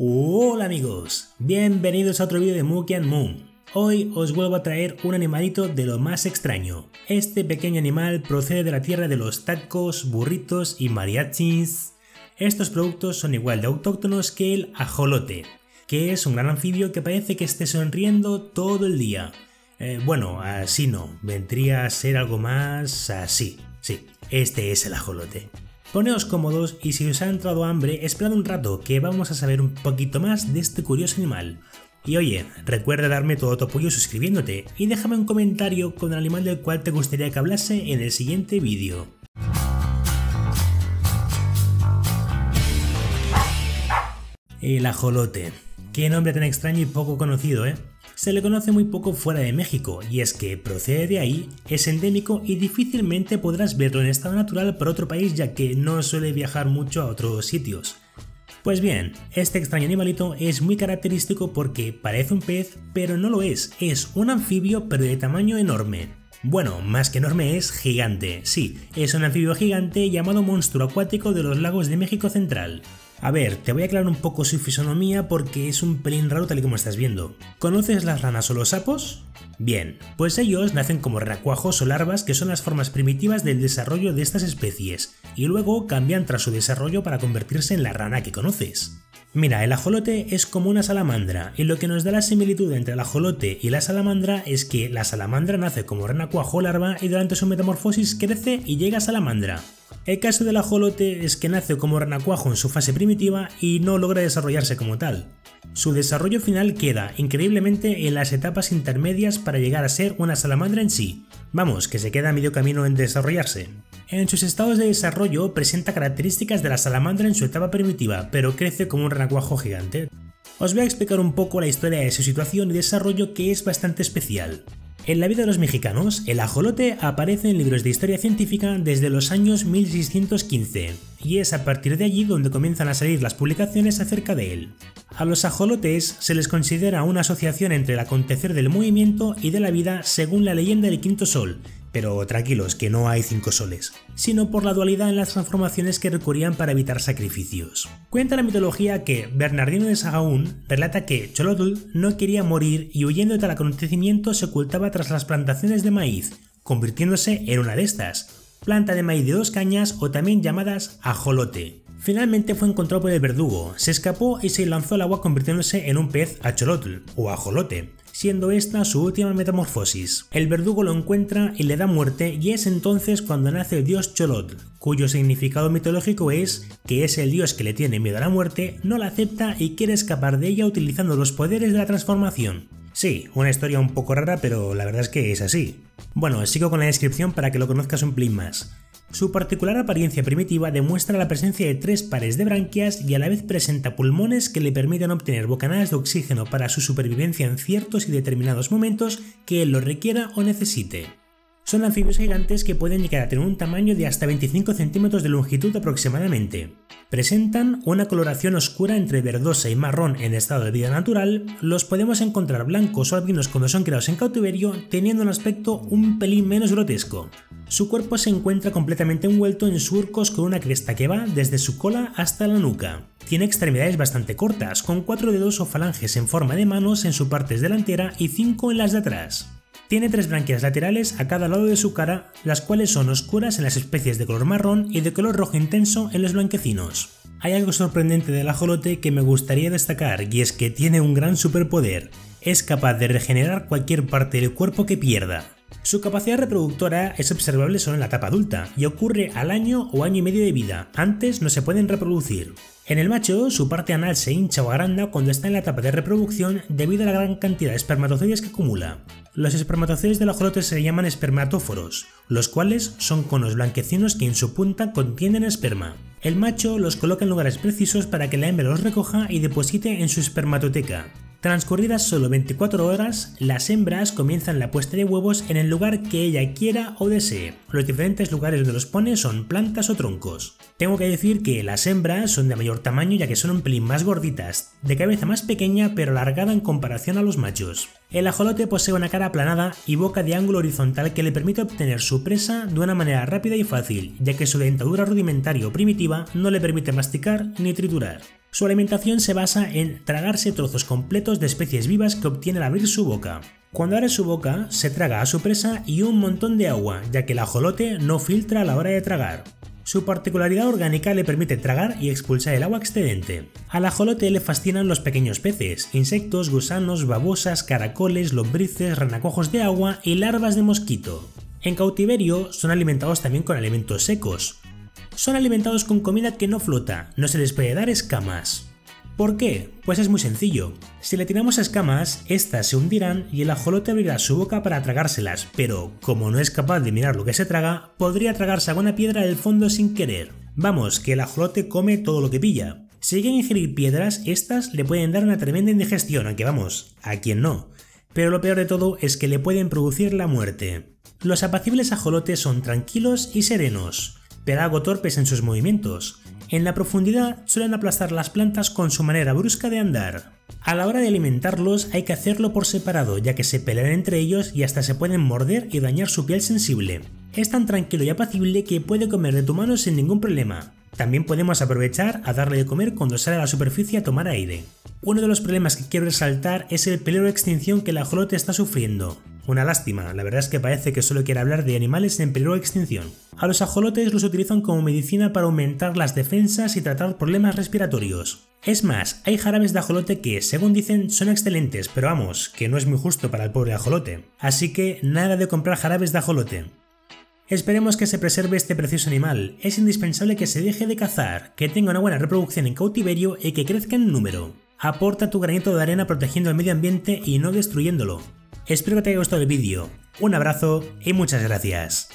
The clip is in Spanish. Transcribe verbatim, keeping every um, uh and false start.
Hola amigos, bienvenidos a otro vídeo de MuKi and Mu. Hoy os vuelvo a traer un animalito de lo más extraño. Este pequeño animal procede de la tierra de los tacos, burritos y mariachis. Estos productos son igual de autóctonos que el ajolote, que es un gran anfibio que parece que esté sonriendo todo el día. Eh, bueno, así no, vendría a ser algo más así. Sí, este es el ajolote. Poneos cómodos y si os ha entrado hambre, esperad un rato que vamos a saber un poquito más de este curioso animal. Y oye, recuerda darme todo tu apoyo suscribiéndote y déjame un comentario con el animal del cual te gustaría que hablase en el siguiente vídeo. El ajolote. Qué nombre tan extraño y poco conocido, ¿eh? Se le conoce muy poco fuera de México, y es que procede de ahí, es endémico y difícilmente podrás verlo en estado natural por otro país ya que no suele viajar mucho a otros sitios. Pues bien, este extraño animalito es muy característico porque parece un pez, pero no lo es, es un anfibio pero de tamaño enorme. Bueno, más que enorme es gigante, sí, es un anfibio gigante llamado monstruo acuático de los lagos de México Central. A ver, te voy a aclarar un poco su fisonomía porque es un pelín raro tal y como estás viendo. ¿Conoces las ranas o los sapos? Bien, pues ellos nacen como renacuajos o larvas que son las formas primitivas del desarrollo de estas especies y luego cambian tras su desarrollo para convertirse en la rana que conoces. Mira, el ajolote es como una salamandra y lo que nos da la similitud entre el ajolote y la salamandra es que la salamandra nace como renacuajo o larva y durante su metamorfosis crece y llega a salamandra. El caso del ajolote es que nace como renacuajo en su fase primitiva y no logra desarrollarse como tal. Su desarrollo final queda, increíblemente, en las etapas intermedias para llegar a ser una salamandra en sí. Vamos, que se queda a medio camino en desarrollarse. En sus estados de desarrollo presenta características de la salamandra en su etapa primitiva, pero crece como un renacuajo gigante. Os voy a explicar un poco la historia de su situación y desarrollo que es bastante especial. En la vida de los mexicanos, el ajolote aparece en libros de historia científica desde los años mil seiscientos quince, y es a partir de allí donde comienzan a salir las publicaciones acerca de él. A los ajolotes se les considera una asociación entre el acontecer del movimiento y de la vida según la leyenda del Quinto Sol, pero tranquilos que no hay cinco soles, sino por la dualidad en las transformaciones que recurrían para evitar sacrificios. Cuenta la mitología que Bernardino de Sahagún relata que Xólotl no quería morir y huyendo de tal acontecimiento se ocultaba tras las plantaciones de maíz, convirtiéndose en una de estas, planta de maíz de dos cañas o también llamadas ajolote. Finalmente fue encontrado por el verdugo, se escapó y se lanzó al agua convirtiéndose en un pez axolotl o ajolote, siendo esta su última metamorfosis. El verdugo lo encuentra y le da muerte y es entonces cuando nace el dios Xólotl, cuyo significado mitológico es que es el dios que le tiene miedo a la muerte, no la acepta y quiere escapar de ella utilizando los poderes de la transformación. Sí, una historia un poco rara pero la verdad es que es así. Bueno, sigo con la descripción para que lo conozcas un pelín más. Su particular apariencia primitiva demuestra la presencia de tres pares de branquias y a la vez presenta pulmones que le permiten obtener bocanadas de oxígeno para su supervivencia en ciertos y determinados momentos que él lo requiera o necesite. Son anfibios gigantes que pueden llegar a tener un tamaño de hasta veinticinco centímetros de longitud aproximadamente. Presentan una coloración oscura entre verdosa y marrón en estado de vida natural, los podemos encontrar blancos o albinos cuando son criados en cautiverio, teniendo un aspecto un pelín menos grotesco. Su cuerpo se encuentra completamente envuelto en surcos con una cresta que va desde su cola hasta la nuca. Tiene extremidades bastante cortas, con cuatro dedos o falanges en forma de manos en su parte delantera y cinco en las de atrás. Tiene tres branquias laterales a cada lado de su cara, las cuales son oscuras en las especies de color marrón y de color rojo intenso en los blanquecinos. Hay algo sorprendente del ajolote que me gustaría destacar y es que tiene un gran superpoder. Es capaz de regenerar cualquier parte del cuerpo que pierda. Su capacidad reproductora es observable solo en la etapa adulta y ocurre al año o año y medio de vida, antes no se pueden reproducir. En el macho, su parte anal se hincha o agranda cuando está en la etapa de reproducción debido a la gran cantidad de espermatozoides que acumula. Los espermatozoides del ajolote se llaman espermatóforos, los cuales son conos blanquecinos que en su punta contienen esperma. El macho los coloca en lugares precisos para que la hembra los recoja y deposite en su espermatoteca. Transcurridas solo veinticuatro horas, las hembras comienzan la puesta de huevos en el lugar que ella quiera o desee. Los diferentes lugares donde los pone son plantas o troncos. Tengo que decir que las hembras son de mayor tamaño ya que son un pelín más gorditas, de cabeza más pequeña pero alargada en comparación a los machos. El ajolote posee una cara aplanada y boca de ángulo horizontal que le permite obtener su presa de una manera rápida y fácil, ya que su dentadura rudimentaria o primitiva no le permite masticar ni triturar. Su alimentación se basa en tragarse trozos completos de especies vivas que obtiene al abrir su boca. Cuando abre su boca, se traga a su presa y un montón de agua, ya que el ajolote no filtra a la hora de tragar. Su particularidad orgánica le permite tragar y expulsar el agua excedente. Al ajolote le fascinan los pequeños peces, insectos, gusanos, babosas, caracoles, lombrices, renacuajos de agua y larvas de mosquito. En cautiverio son alimentados también con alimentos secos. Son alimentados con comida que no flota, no se les puede dar escamas. ¿Por qué? Pues es muy sencillo. Si le tiramos escamas, estas se hundirán y el ajolote abrirá su boca para tragárselas, pero como no es capaz de mirar lo que se traga, podría tragarse alguna piedra del fondo sin querer. Vamos, que el ajolote come todo lo que pilla. Si llega a ingerir piedras, estas le pueden dar una tremenda indigestión, aunque vamos, ¿a quién no? Pero lo peor de todo es que le pueden producir la muerte. Los apacibles ajolotes son tranquilos y serenos, pero algo torpes en sus movimientos. En la profundidad suelen aplastar las plantas con su manera brusca de andar. A la hora de alimentarlos hay que hacerlo por separado, ya que se pelean entre ellos y hasta se pueden morder y dañar su piel sensible. Es tan tranquilo y apacible que puede comer de tu mano sin ningún problema. También podemos aprovechar a darle de comer cuando sale a la superficie a tomar aire. Uno de los problemas que quiero resaltar es el peligro de extinción que el ajolote está sufriendo. Una lástima, la verdad es que parece que solo quiere hablar de animales en peligro de extinción. A los ajolotes los utilizan como medicina para aumentar las defensas y tratar problemas respiratorios. Es más, hay jarabes de ajolote que, según dicen, son excelentes, pero vamos, que no es muy justo para el pobre ajolote. Así que nada de comprar jarabes de ajolote. Esperemos que se preserve este precioso animal, es indispensable que se deje de cazar, que tenga una buena reproducción en cautiverio y que crezca en número. Aporta tu granito de arena protegiendo el medio ambiente y no destruyéndolo. Espero que te haya gustado el vídeo, un abrazo y muchas gracias.